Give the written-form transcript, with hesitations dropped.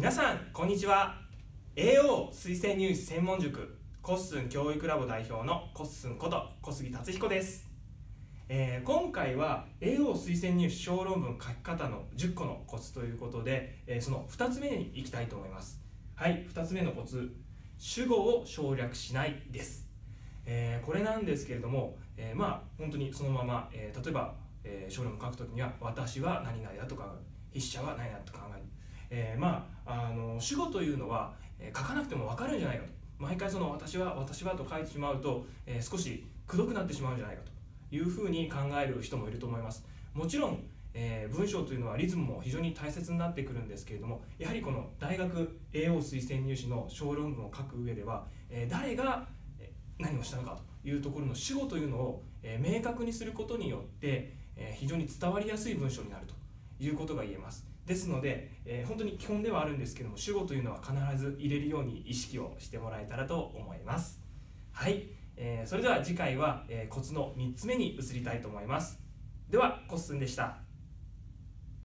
皆さんこんにちは。 AO 推薦入試専門塾コッスン教育ラボ代表のコッスンこと小杉達彦です。今回は AO 推薦入試小論文書き方の10個のコツということで、その2つ目にいきたいと思います。はい、2つ目のコツ、主語を省略しないです。これなんですけれども、まあ本当にそのまま、例えば、小論文書くときには私は何々だとか筆者は何々だと考える。主語というのは、書かなくても分かるんじゃないかと、毎回その私はと書いてしまうと、少しくどくなってしまうんじゃないかというふうに考える人もいると思います。もちろん、文章というのはリズムも非常に大切になってくるんですけれども、やはりこの大学 AO 推薦入試の小論文を書く上では、誰が何をしたのかというところの主語というのを、明確にすることによって、非常に伝わりやすい文章になるということが言えます。ですので、本当に基本ではあるんですけども、主語というのは必ず入れるように意識をしてもらえたらと思います。はい、それでは次回は、コツの3つ目に移りたいと思います。では、コッスンでした。